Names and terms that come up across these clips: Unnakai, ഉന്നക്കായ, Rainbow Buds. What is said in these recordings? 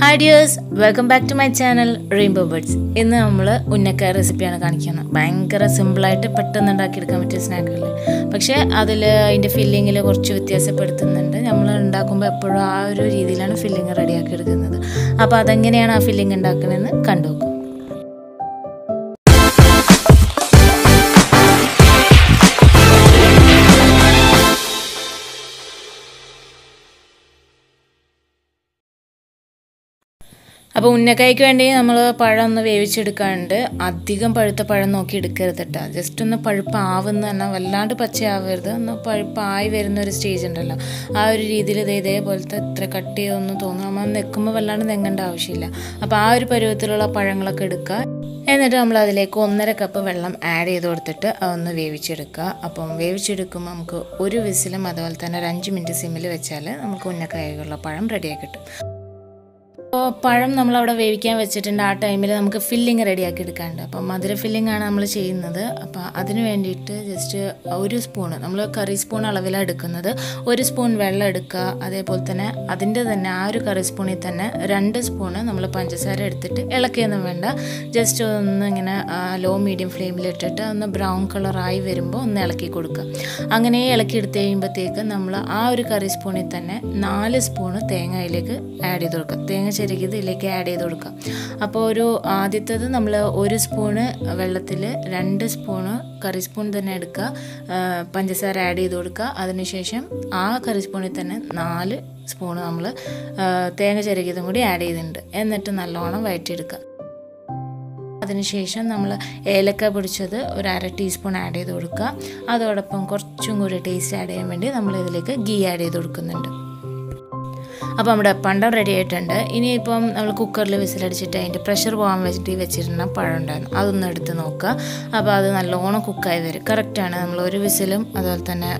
Hi dears, welcome back to my channel Rainbow Buds. In the Unnakai recipe on a canicana. Banker simple pattern and a kidkamit snack. Paksha other in the filling a gorchutia pertinent, Amla Dacumba Pura, Ridilan filling a radiac. Apadangana filling and Dakan and Kandok. Now, we will cut the part of the part of the part of the part of the part of the part of the part of the part of the പഴം നമ്മൾ അവിടെ വേവിക്കാൻ വെച്ചിട്ടുണ്ട് ആ ടൈമിൽ നമുക്ക് filling ready ആക്കി എടുക്കാനുണ്ട് അപ്പോൾ മധുര ഫില്ലിംഗ് ആണ് നമ്മൾ ചെയ്യുന്നത് അപ്പോൾ അതിനു വേണ്ടിയിട്ട് ജസ്റ്റ് ഒരു സ്പൂൺ നമ്മൾ കറി സ്പൂൺ അളവിലാണ് എടുക്കുന്നത് ഒരു സ്പൂൺ വെള്ളം എടുക്കുക അതേപോലെ തന്നെ അതിന്റെ തന്നെ ആ ഒരു കറി സ്പൂണിൽ തന്നെ രണ്ട് സ്പൂൺ നമ്മൾ പഞ്ചസാര എടുത്തിട്ട് ഇളക്കിയൊന്നും വേണ്ട ജസ്റ്റ് ഒന്ന് ഇങ്ങനെ ലോ മീഡിയം ഫ്ലെയിമിൽ ഇട്ടിട്ട് ഒന്ന് ബ്രൗൺ കളർ ആയി വരുമ്പോൾ ഒന്ന് ഇളക്കി കൊടുക്കുക അങ്ങനെ ഇളക്കി എടുത്ത് കഴിയുമ്പോഴേക്കും നമ്മൾ ആ ഒരു കറി സ്പൂണിൽ തന്നെ 4 സ്പൂൺ തേങ്ങയിലേക്ക് ആഡ് ചെയ്തു കൊടുക്കുക തേങ്ങ Like add Edurka. Aporo Adita, Namla, Ori spoon, Velatile, Rand spoon, correspond the Nedka, Panjasar Adi Durka, Adanisham, Ah correspondent, Nal, spoon amla, Tanga Cherigudi added, and that an alona white tirka. Adanishation, Namla, Eleka Burchada, or add a teaspoon added Durka, other Pankor Chunguri taste added, Namla like a ghee added Durkund. Now we are ready to cook. We will cook the pressure warm vegetable. That's cook. Correct. We will correct. Perfect. Cook. Now we are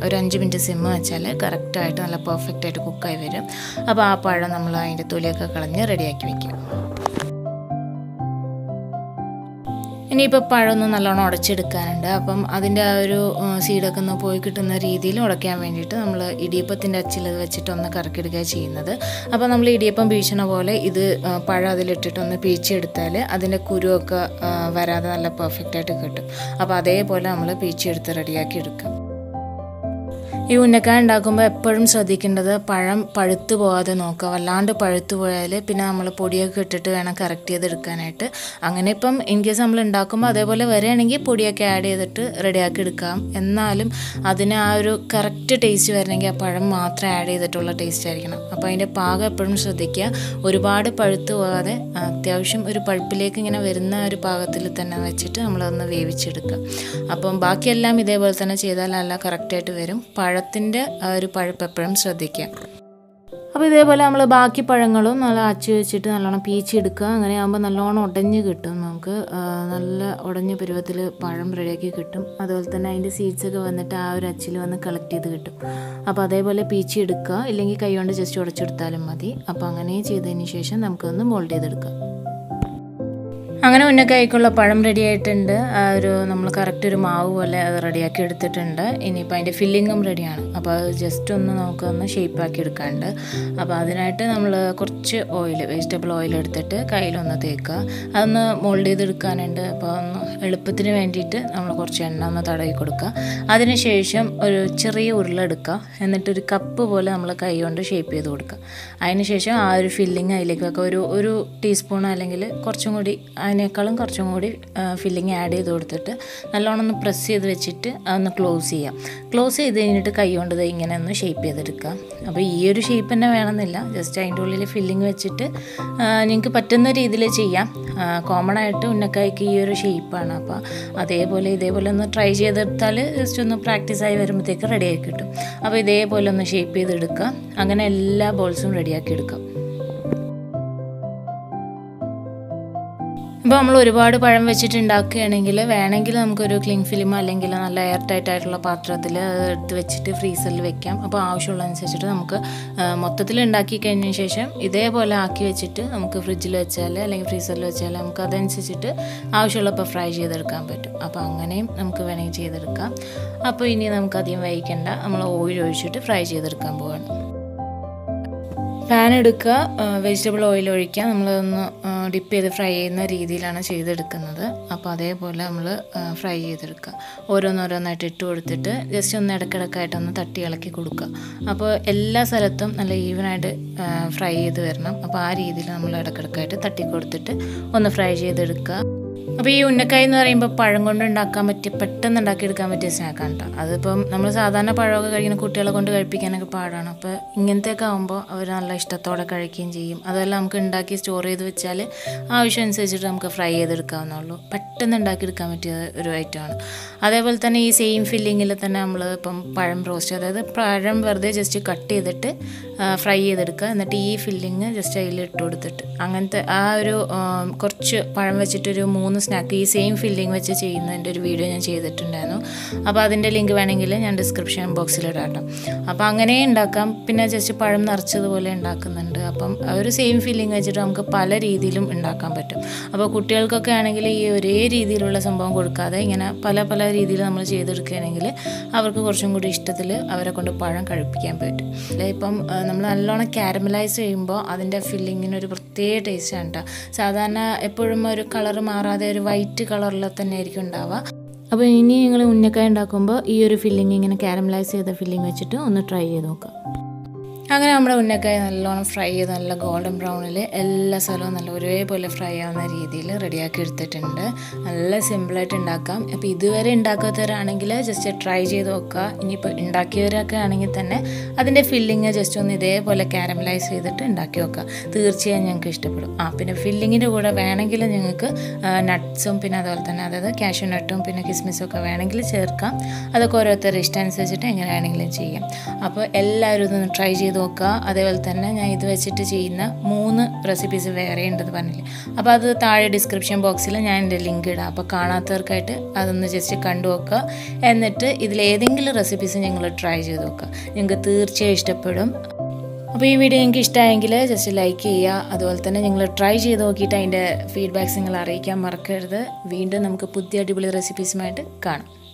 ready to cook. Now, we will cut the seed. We will cut the seed. You can Dagumba Perm Sadikinda, Param, Partu, the Noka, Landa Partu, Pinamala Podia Cutter and a character the Caneta, Anganepum, in case Amlan Dacoma, they were verengi Podia Cade, the Radiakidkam, and Nalim, Adina, character taste, Verenga Paramatra, added the Tola taste. A pint of Paga Perm Sadikia, Uribada Partu, Theoshim, Uripalpilaking and a Verna, Ripagatilitana Vachita, Amlan the Vavichirka. Upon Bakialam, they were Sana Cheda Lala character to Verum. I will put the Unnakai Param radiated a character Mau radiated the tender in a pint of filling radian. About just on the shape packet candor. About the night, Namla Kurche oil, vegetable oil at the Kail on the Theka, and the molded the can and upon Elpatri Ventita, Amlacorchana, Tadaikoduka, Adanisham or Cherry Urladuka, and the to cup of Amlakai on the shape Yodka. Initiation are filling a lekakuru, teaspoon alangile, corchungudi. I will add the filling and press the close. Close is the shape. This shape is just a filling. You can use a common shape. If you try to practice, If we have a lot of fish, we have a cling film, a layer tight, a freezer, a freezer, a freezer, a pan edukka vegetable oil ഒഴിക്കുക നമ്മൾ ഒന്ന് dip ചെയ്ത് fry ചെയ്യുന്ന രീതിയിലാണ് ചെയ്തു എടുക്കുന്നത് അപ്പോൾ അതേപോലെ നമ്മൾ ഫ്രൈ ചെയ്ത് എടുക്കുക ഓരോന്നോരോന്നായിട്ട് ഇട്ട് കൊടുത്തിട്ട് just ഒന്ന് ഇടക്കിടക്കായിട്ട് ഒന്ന് തട്ടി ഇളക്കി കൊടുക്കുക അപ്പോൾ എല്ലാ സ്ഥലത്തും നല്ല ഈവൻ ആയിട്ട് ഫ്രൈ ചെയ്ത് വരണം അപ്പോൾ ആ രീതിയിൽ നമ്മൾ ഇടക്കിടക്കായിട്ട് തട്ടി കൊടുത്തിട്ട് ഒന്ന് ഫ്രൈ ചെയ്ത് എടുക്കുക അപ്പോൾ ഈ ഉന്നക്കായ എന്ന് പറയുമ്പോൾ പഴം കൊണ്ട് ഉണ്ടാക്കാൻ പറ്റിയ പെട്ടെന്ന് ഉണ്ടാക്കി എടുക്കാൻ പറ്റിയ സ്നാക്കാണ് ട്ടോ. അതിപ്പം നമ്മൾ സാധാരണ പഴമൊക്കെ കഴിക്കുന്ന കുട്ടികളെ കൊണ്ട് കഴിപ്പിക്കാനൊക്കെ പാടാണ്. അപ്പോൾ ഇങ്ങനത്തെയൊക്കെ ആകുമ്പോൾ അവർ നല്ല ഇഷ്ടത്തോടെ കഴിക്കുകയും ചെയ്യും. അതെല്ലാം നമുക്ക് ഉണ്ടാക്കി സ്റ്റോർ ചെയ്ത് വെച്ചാൽ ആവശ്യം അനുസരിച്ചിട്ട് നമുക്ക് ഫ്രൈ ചെയ്തെടുക്കാവുന്നുള്ളൂ. പെട്ടെന്ന് ഉണ്ടാക്കിയെടുക്കാൻ പറ്റിയ ഒരു ഐറ്റമാണ്. അതേപോലെ തന്നെ ഈ സെയിം ഫില്ലിങ്ങിൽ തന്നെ നമ്മൾ ഇപ്പം പഴം റോസ്റ്റ് അതായത് പഴം വെറുതെ ജസ്റ്റ് കട്ട് ചെയ്തിട്ട് ഫ്രൈ ചെയ്തെടുക്കുക എന്നിട്ട് ഈ ഫില്ലിങ് ജസ്റ്റ് അതിൽ ഇട്ട് കൊടുത്തിട്ട് അങ്ങനത്തെ ആ ഒരു കുറച്ച് പഴം വെച്ചിട്ടൊരു 3 സ്നാക്ക് ഈ സെയിം ഫില്ലിംഗ് വെച്ച് ചെയ്യുന്നതിൻ്റെ ഒരു വീഡിയോ ഞാൻ ചെയ്തിട്ടുണ്ടായിരുന്നു അപ്പോൾ അതിൻ്റെ ലിങ്ക് വേണമെങ്കിൽ ഞാൻ ഡിസ്ക്രിപ്ഷൻ ബോക്സിൽ ഇടാം അപ്പോൾ അങ്ങനെ ഉണ്ടാക്കാം പിന്നെ ജസ്റ്റ് പഴം നിറച്ചതുപോലെ ഉണ്ടാക്കുന്നുണ്ട് അപ്പം ആ ഒരു സെയിം ഫില്ലിംഗ് വെച്ചിട്ട് നമുക്ക് പല രീതിയിലും ഉണ്ടാക്കാൻ പറ്റും അപ്പോൾ കുട്ടികൾക്കൊക്കെ ആണെങ്കിൽ ഈ ഒരേ രീതിയിലുള്ള സംഭവം കൊടുക്കാതെ ഇങ്ങനെ പല പല രീതിയിൽ നമ്മൾ ചെയ്തെടുക്കുകയാണെങ്കിൽ അവർക്ക് കുറച്ചും കൂടി ഇഷ്ടത്തിൽ അവരെ കൊണ്ട് പഴം കഴിപ്പിക്കാൻ പറ്റും ഇപ്പം നമ്മൾ നല്ലോണം കാരമലൈസ് ചെയ്യുമ്പോൾ അതിൻ്റെ ഫില്ലിങ്ങിനൊരു പ്രത്യേക ടേസ്റ്റാണ് കേട്ടോ സാധാരണ എപ്പോഴും ഒരു കളർ മാറാതെ ഒരു വൈറ്റ് കളറിൽ തന്നെ ആയിരിക്കും ഉണ്ടാവുക അപ്പോൾ ഇനി നിങ്ങൾ ഉന്നക്കായ ഉണ്ടാക്കുമ്പോൾ ഈ ഒരു ഫില്ലിങ് ഇങ്ങനെ കാരമലൈസ് ചെയ്ത ഫില്ലിങ് വെച്ചിട്ട് ഒന്ന് ട്രൈ ചെയ്ത് നോക്കുക അങ്ങനെ നമ്മുടെ ഉന്നക്കായ നല്ലോണം ഫ്രൈ ചെയ്ത് നല്ല ഗോൾഡൻ ബ്രൗണിൽ എല്ലാ സ്ഥലവും നല്ല ഒരേപോലെ ഫ്രൈ ആവുന്ന രീതിയിൽ റെഡിയാക്കി എടുത്തിട്ടുണ്ട് നല്ല സിമ്പിളായിട്ട് ഉണ്ടാക്കാം അപ്പോൾ ഇതുവരെ ഉണ്ടാക്കാത്തവരാണെങ്കിൽ ജസ്റ്റ് ട്രൈ ചെയ്ത് നോക്കുക ഇനിയിപ്പോൾ ഉണ്ടാക്കിയവരൊക്കെ ആണെങ്കിൽ തന്നെ അതിൻ്റെ ഫില്ലിങ് ജസ്റ്റ് ഒന്ന് ഇതേപോലെ കാരമലൈസ് ചെയ്തിട്ട് ഉണ്ടാക്കി നോക്കുക തീർച്ചയായും ഞങ്ങൾക്ക് ഇഷ്ടപ്പെടും പിന്നെ ഫില്ലിങ്ങിൻ്റെ കൂടെ വേണമെങ്കിൽ ഞങ്ങൾക്ക് നട്ട്സും പിന്നെ അതുപോലെ തന്നെ അതായത് കാഷ്യൂ നട്ടും പിന്നെ കിസ്മിസും ഒക്കെ വേണമെങ്കിൽ ചേർക്കാം അതൊക്കെ ഓരോരുത്തരുടെ ഇഷ്ടം അനുസരിച്ചിട്ട് എങ്ങനെയാണെങ്കിലും ചെയ്യാം അപ്പോൾ എല്ലാവരും ഇതൊന്ന് ട്രൈ ചെയ്ത് നോക്കുക അതേപോലെ തന്നെ ഞാൻ ഇത് വെച്ചിട്ട് ചെയ്യുന്ന 3 റെസിപ്പീസ് വേറെ ഉണ്ടെന്ന് പറഞ്ഞില്ലേ അപ്പോൾ അത് താഴെ ഡിസ്ക്രിപ്ഷൻ ബോക്സിൽ ഞാൻ എൻ്റെ ലിങ്ക് ഇടാം അപ്പോൾ കാണാത്തവർക്കായിട്ട് അതൊന്ന് ജസ്റ്റ് കണ്ടു നോക്കുക എന്നിട്ട് ഇതിലേതെങ്കിലും റെസിപ്പീസ് ഞങ്ങൾ ട്രൈ ചെയ്ത് നോക്കുക നിങ്ങൾക്ക് തീർച്ചയായും ഇഷ്ടപ്പെടും അപ്പോൾ ഈ വീഡിയോ നിങ്ങൾക്ക് ഇഷ്ടമായെങ്കിൽ ജസ്റ്റ് ലൈക്ക് ചെയ്യുക അതുപോലെ തന്നെ നിങ്ങൾ ട്രൈ ചെയ്ത് നോക്കിയിട്ട് അതിൻ്റെ ഫീഡ്ബാക്ക്സ് നിങ്ങൾ അറിയിക്കാൻ മറക്കരുത് വീണ്ടും നമുക്ക് പുതിയ അടിപൊളി റെസിപ്പീസുമായിട്ട് കാണാം